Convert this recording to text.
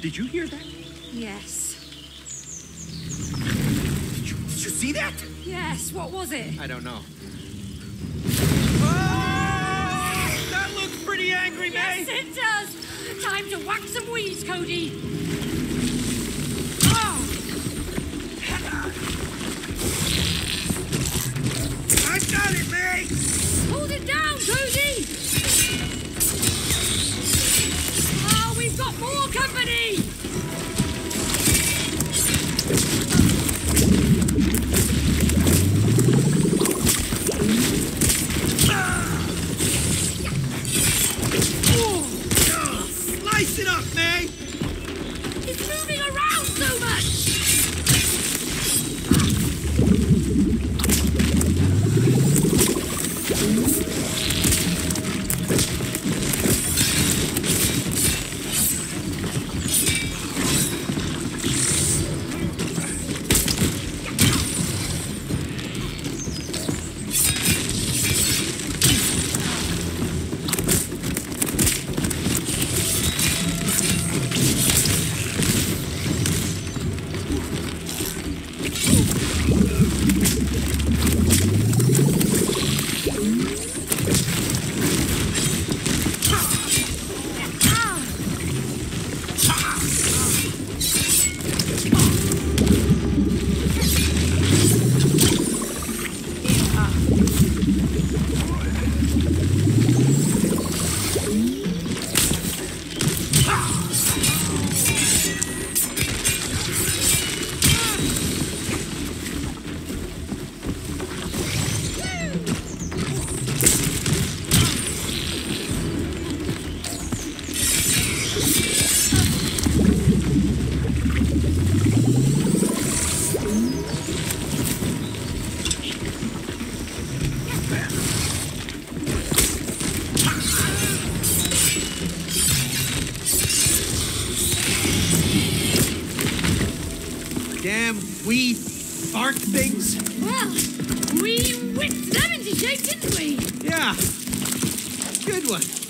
Did you hear that? Yes. Did you see that? Yes. What was it? I don't know. Oh! That looks pretty angry, May. Yes, it does. Time to whack some weeds, Cody. Oh! I got it, May. Hold it down, Cody. Got more company! Slice it up, May! It's moving around so much! Good one.